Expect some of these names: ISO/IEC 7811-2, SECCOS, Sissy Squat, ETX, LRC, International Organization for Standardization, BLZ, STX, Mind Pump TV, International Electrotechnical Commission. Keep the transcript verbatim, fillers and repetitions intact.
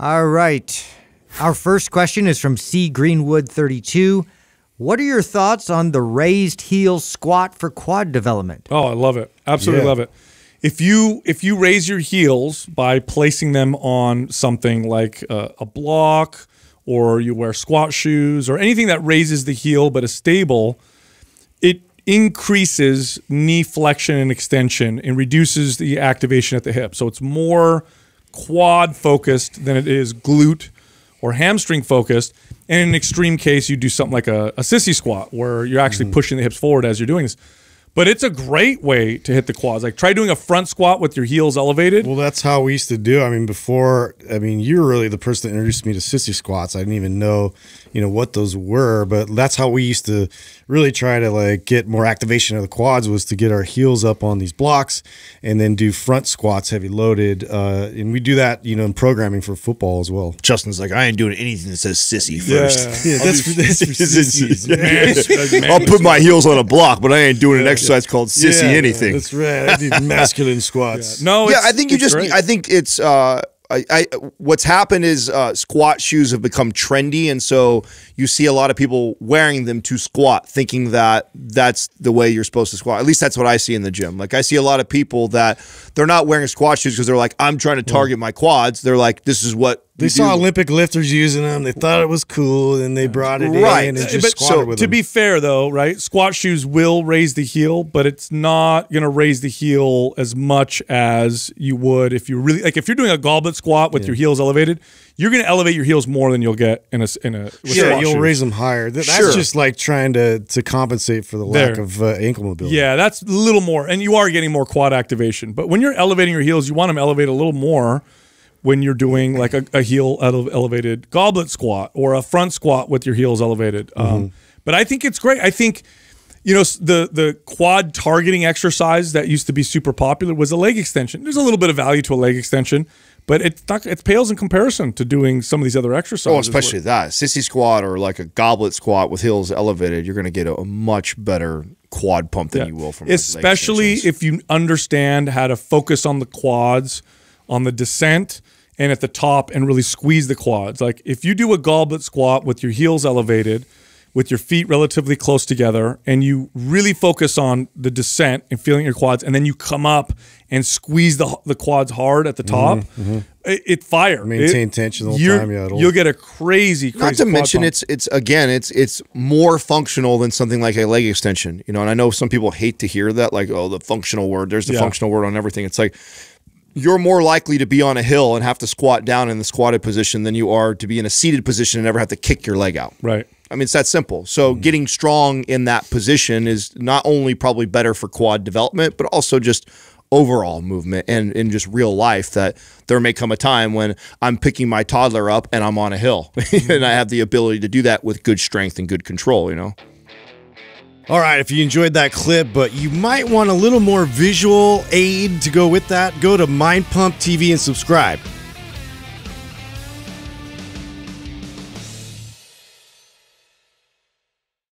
All right. Our first question is from C Greenwood thirty-two. What are your thoughts on the raised heel squat for quad development? Oh, I love it. Absolutely yeah. love it. If you if you raise your heels by placing them on something like a, a block, or you wear squat shoes or anything that raises the heel but is stable, it increases knee flexion and extension and reduces the activation at the hip. So it's more quad focused than it is glute or hamstring focused. And in an extreme case, you do something like a, a sissy squat where you're actually mm-hmm. pushing the hips forward as you're doing this. But it's a great way to hit the quads. Like, try doing a front squat with your heels elevated. Well, that's how we used to do. I mean, before, I mean, you were really the person that introduced me to sissy squats. I didn't even know, you know, what those were. But that's how we used to really try to, like, get more activation of the quads, was to get our heels up on these blocks and then do front squats, heavy loaded. Uh, and we do that, you know, in programming for football as well. Justin's like, I ain't doing anything that says sissy first. Yeah, yeah that's, for, that's for sissies. Man. I'll put my heels on a block, but I ain't doing an exercise Exercise called sissy yeah, anything. That's right. I did masculine squats. Yeah. No, it's, yeah. I think you just. Great. I think it's. Uh, I, I. What's happened is uh, squat shoes have become trendy, and so you see a lot of people wearing them to squat, thinking that that's the way you're supposed to squat. At least that's what I see in the gym. Like, I see a lot of people that they're not wearing squat shoes because they're like, I'm trying to target yeah. my quads. They're like, this is what. They saw Olympic lifters using them. They thought it was cool, and they brought it right. in and just but, squatted so, with them. To be fair, though, right, squat shoes will raise the heel, but it's not going to raise the heel as much as you would if you really – like, if you're doing a goblet squat with yeah. your heels elevated, you're going to elevate your heels more than you'll get in a – in a yeah, you'll shoes. raise them higher. That's sure. just like trying to, to compensate for the lack there. of uh, ankle mobility. Yeah, that's a little more – and you are getting more quad activation. But when you're elevating your heels, you want them elevated a little more – when you're doing like a, a heel ele elevated goblet squat or a front squat with your heels elevated. Um, mm-hmm. But I think it's great. I think, you know, the, the quad targeting exercise that used to be super popular was a leg extension. There's a little bit of value to a leg extension, but it's not, it pales in comparison to doing some of these other exercises. Oh, especially where, that. Sissy squat or like a goblet squat with heels elevated, you're going to get a, a much better quad pump than yeah. you will from especially leg extensions. If you understand how to focus on the quads, on the descent, and at the top, and really squeeze the quads. Like, if you do a goblet squat with your heels elevated, with your feet relatively close together, and you really focus on the descent and feeling your quads, and then you come up and squeeze the, the quads hard at the top, mm-hmm. it, it fire. Maintain it, tension the whole time. Yeah, you'll get a crazy, crazy Not to mention, pump. it's it's again, it's it's more functional than something like a leg extension. You know, and I know some people hate to hear that, like, oh, the functional word. There's the yeah. functional word on everything. It's like, you're more likely to be on a hill and have to squat down in the squatted position than you are to be in a seated position and never have to kick your leg out. Right. I mean, it's that simple. So mm-hmm. getting strong in that position is not only probably better for quad development, but also just overall movement and in just real life, that there may come a time when I'm picking my toddler up and I'm on a hill and I have the ability to do that with good strength and good control, you know? All right, if you enjoyed that clip, but you might want a little more visual aid to go with that, go to Mind Pump T V and subscribe.